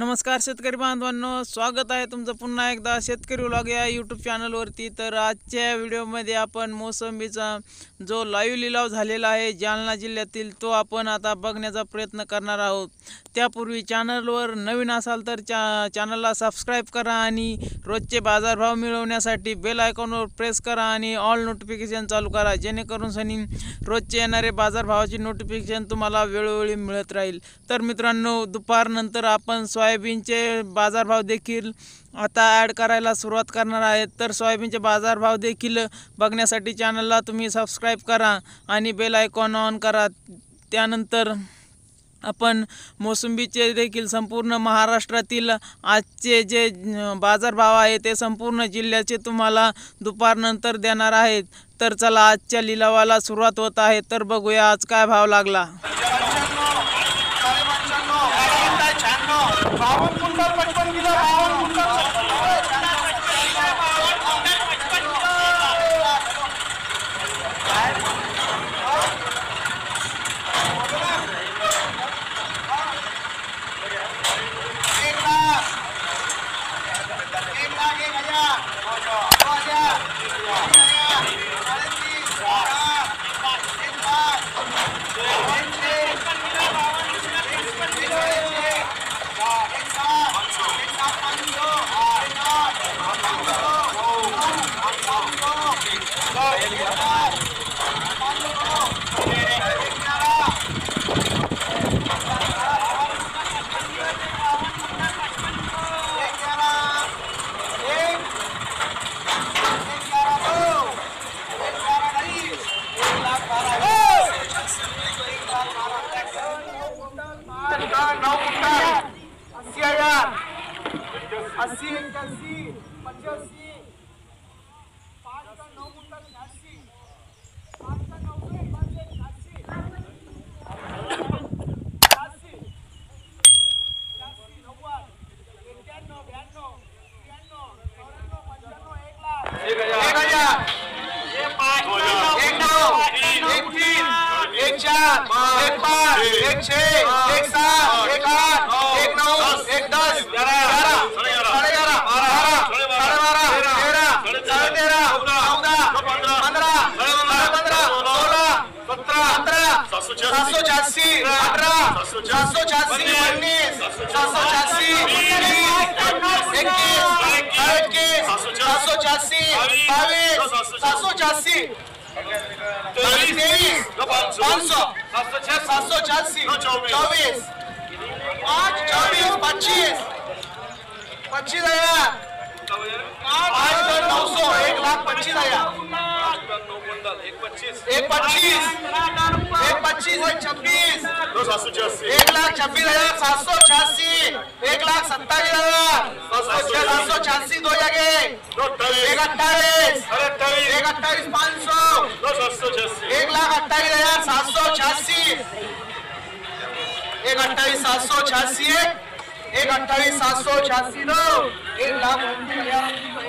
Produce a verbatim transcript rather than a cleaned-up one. नमस्कार शेतकरी बांधवांनो, स्वागत आहे तुमचं पुन्हा एकदा शेतकरी व्लॉग या यूट्यूब चॅनलवरती। तर आजच्या व्हिडिओमध्ये आपण मोसंबीचा जो लाईव्ह लिलाव झालेला आहे जालना जिल्ह्यातील तो आपण आता बघण्याचा प्रयत्न करणार आहोत। त्यापूर्वी चॅनलवर नवीन असाल तर चॅनलला सबस्क्राइब करा आणि रोजचे बाजारभाव मिळवण्यासाठी बेल आयकॉनवर प्रेस करा आणि ऑल नोटिफिकेशन चालू करा, जेणेकरून सनी रोजचे येणारे बाजारभावाची नोटिफिकेशन तुम्हाला वेळोवेळी मिळत राहील। तर मित्रांनो, दुपारनंतर आपण सोयाबीनचे बाजारभाव देखील आता ॲड करायला सुरुवात करणार आहे। तर सोयाबीनचे बाजारभाव देखील बघण्यासाठी चॅनलला तुम्ही सबस्क्राइब करा आणि बेल आयकॉन ऑन करा। त्यानंतर आपण मोसंबीचे देखील संपूर्ण महाराष्ट्रातील आजचे जे बाजारभाव आहे ते संपूर्ण जिल्ह्याचे तुम्हाला दुपारनंतर देणार आहेत। तर चला आजच्या लिलावाला सुरुवात होत आहे, तर बघूया आज काय भाव लागला। एक अट्ठाईस सात सौ छियासी नौ एक लाख